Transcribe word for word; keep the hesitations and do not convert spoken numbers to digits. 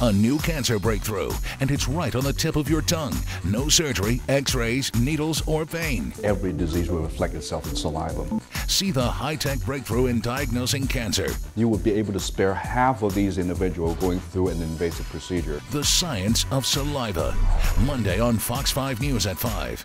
A new cancer breakthrough, and it's right on the tip of your tongue. No surgery, x-rays, needles, or pain. Every disease will reflect itself in saliva. See the high-tech breakthrough in diagnosing cancer. You will be able to spare half of these individuals going through an invasive procedure. The science of saliva. Monday on Fox five News at five.